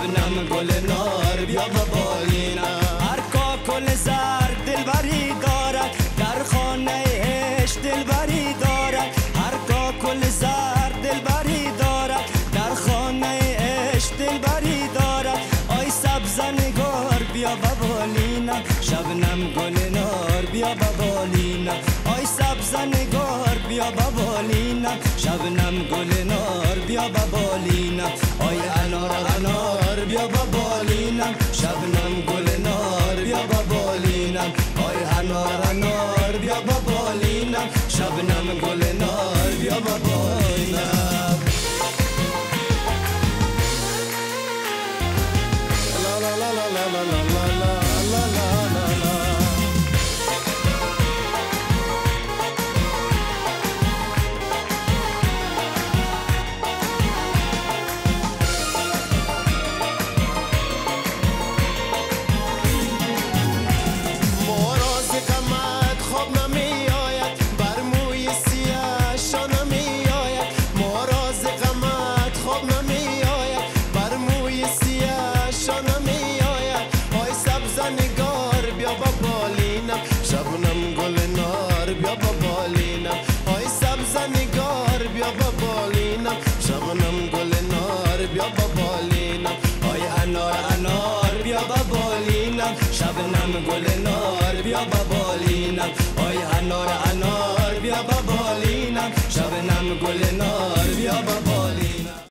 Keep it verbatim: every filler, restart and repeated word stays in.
شبابنا من كل النار بيضبوا لينا أركب كل زرد دلبري دارك در خانه هش دلبري دارك أركب كل زرد دلبري دارك در خانه هش دلبري دارك أي سبز نگار بيضبوا لينا شبابنا من كل النار بيضبوا لينا أي سبز نگار بيضبوا لينا شبابنا من كل النار بيضبوا لينا أي أنار أنار يا بابا لينا شبنم كل نار يا بابا لينا أي هنار هنار يا بابا لينا شبنم كل نار يا بابا لينا لا لا لا لا لا لا لا لا لا لا لا شبنم گل نار بیا بابا لینم آی انار انار بیا بابا لینم شبنم گل نار